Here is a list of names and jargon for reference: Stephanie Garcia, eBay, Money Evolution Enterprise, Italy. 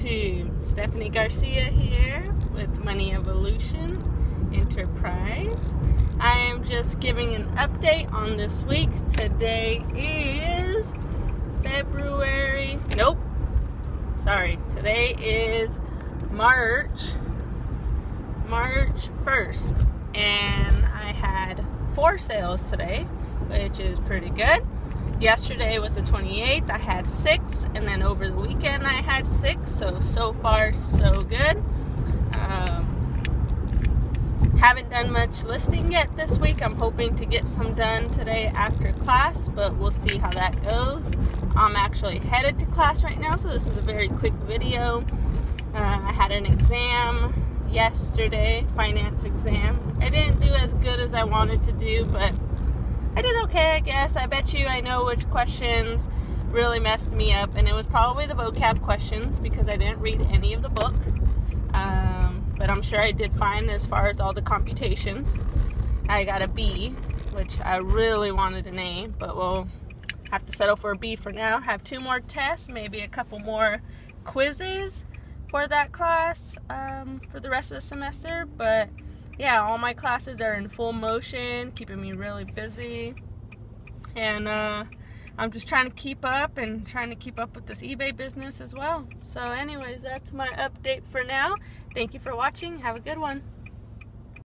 to Stephanie Garcia here with Money Evolution Enterprise. I am just giving an update on this week. Today is Today is March 1st, and I had 4 sales today, which is pretty good. Yesterday was the 28th, I had 6, and then over the weekend I had 6, so far so good. Haven't done much listing yet this week. I'm hoping to get some done today after class, but we'll see how that goes. I'm actually headed to class right now, so this is a very quick video. I had an exam yesterday, finance exam. I didn't do as good as I wanted to do, but I did okay, I guess. I bet you I know which questions really messed me up, and it was probably the vocab questions because I didn't read any of the book, but I'm sure I did fine as far as all the computations. I got a B, which I really wanted an A, but we'll have to settle for a B for now. Have 2 more tests, maybe a couple more quizzes for that class for the rest of the semester, but yeah, all my classes are in full motion, keeping me really busy, and I'm just trying to keep up and trying to keep up with this eBay business as well. So anyways, that's my update for now. Thank you for watching. Have a good one.